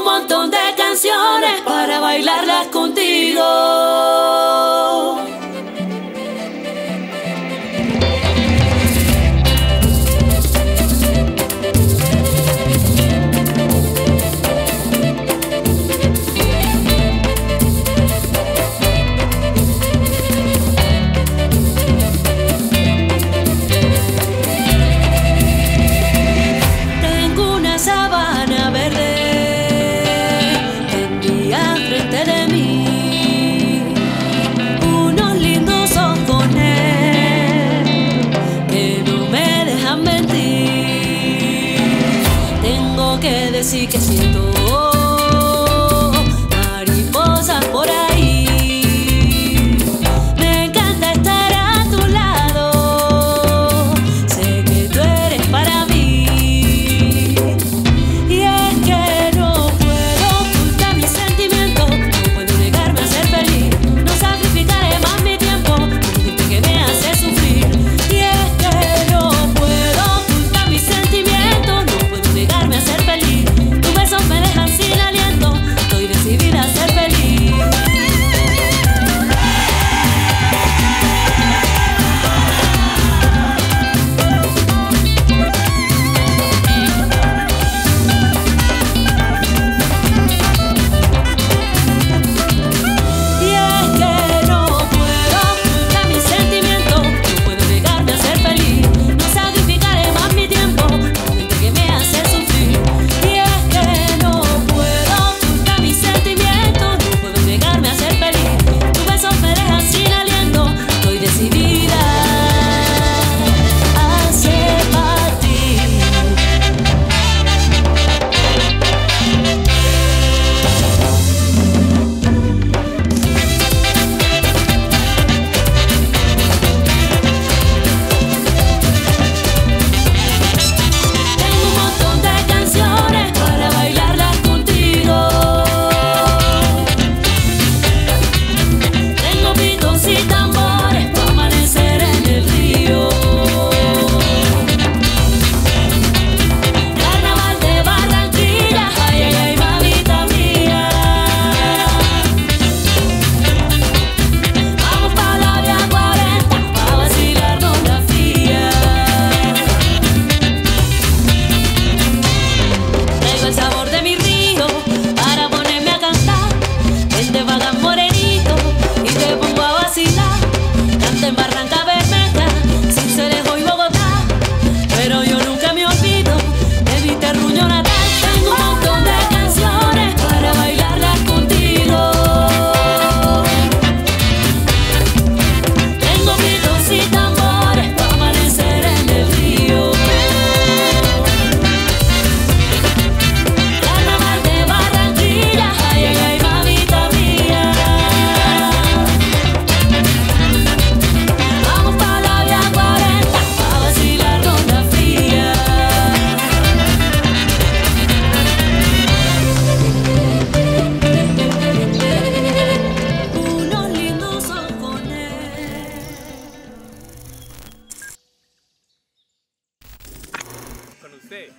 un montón de canciones para bailarlas contigo. Sí que siento mariposas por ahí. Me encanta estar a tu lado. Sé que tú eres para mí. Y es que no puedo ocultar mis sentimientos. No puedo negarme a ser feliz. No sacrificaré más mi tiempo por gente que me hace sufrir. Y es que no puedo ocultar mis sentimientos. No puedo negarme a ser feliz. Me dejan sin aliento, estoy decidida a ser feliz. Y es que no puedo ocultar mis sentimientos, no puedo negarme a ser feliz. No sacrificaré más mi tiempo, gente que me hace sufrir.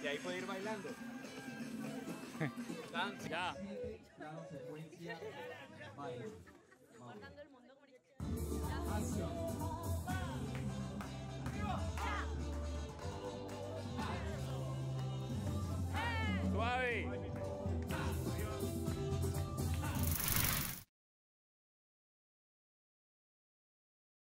Y ahí puede ir bailando. Dance, ya. Claro, secuencia, baile. Vamos.